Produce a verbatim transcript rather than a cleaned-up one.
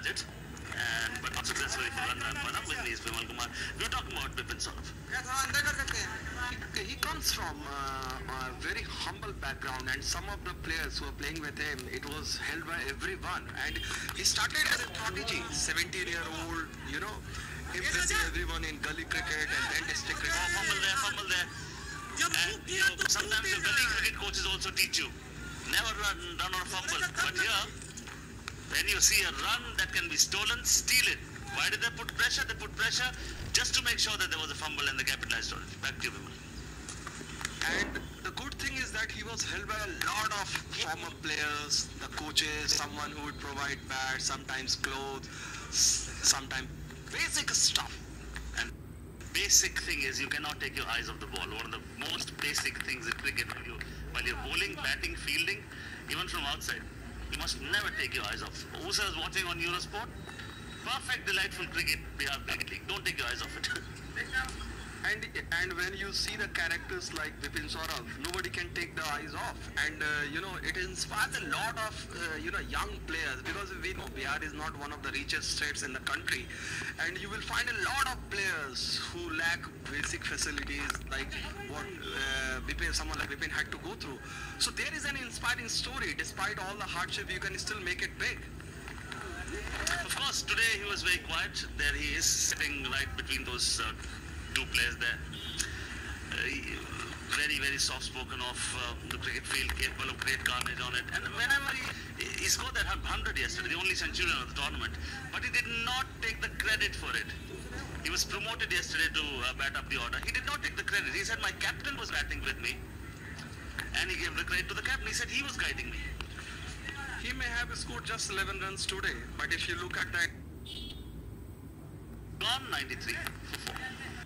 charge it, and but not successfully for run and one up with these Vimal Kumar. We are talking about Bipin Saurav. He comes from uh, a very humble background, and some of the players who were playing with him, it was held by everyone. And he started as a prodigy, seventeen year old, you know, impressing everyone in gully cricket and then district cricket. Oh, fumble there, fumble there. And you know, sometimes the gully cricket coaches also teach you. Never run, run or fumble. But here, when you see a run that can be stolen, steal it. Why did they put pressure? They put pressure just to make sure that there was a fumble and they capitalized on it. Back to you, Vimal. And the good thing is that he was held by a lot of former players, the coaches, someone who would provide bats, sometimes clothes, sometimes basic stuff. And basic thing is you cannot take your eyes off the ball. One of the most basic things in cricket when you while you're bowling, batting, fielding, even from outside. You must never take your eyes off. Usa is watching on Eurosport. Perfect, delightful cricket, Bihar Cricket League. Don't take your eyes off it. and and when you see the characters like Bipin Saurav, nobody can take their eyes off. And, uh, you know, it inspires a lot of, uh, you know, young players. Because we know Bihar is not one of the richest states in the country. And you will find a lot of players who lack basic facilities like what uh, Bipin, someone like Bipin had to go through. So there is an inspiring story. Despite all the hardship, you can still make it big. Of course, today he was very quiet. There he is, sitting right between those uh, two players there. Uh, very, very soft-spoken of uh, the cricket field, capable of great carnage on it. And whenever he, he scored that hundred yesterday, the only centurion of the tournament, but he did not take the credit for it. He was promoted yesterday to uh, bat up the order. He did not take the credit. He said, my captain was batting with me. And he gave the credit to the captain. He said, he was guiding me. He may have scored just eleven runs today, but if you look at that, gone ninety-three for four.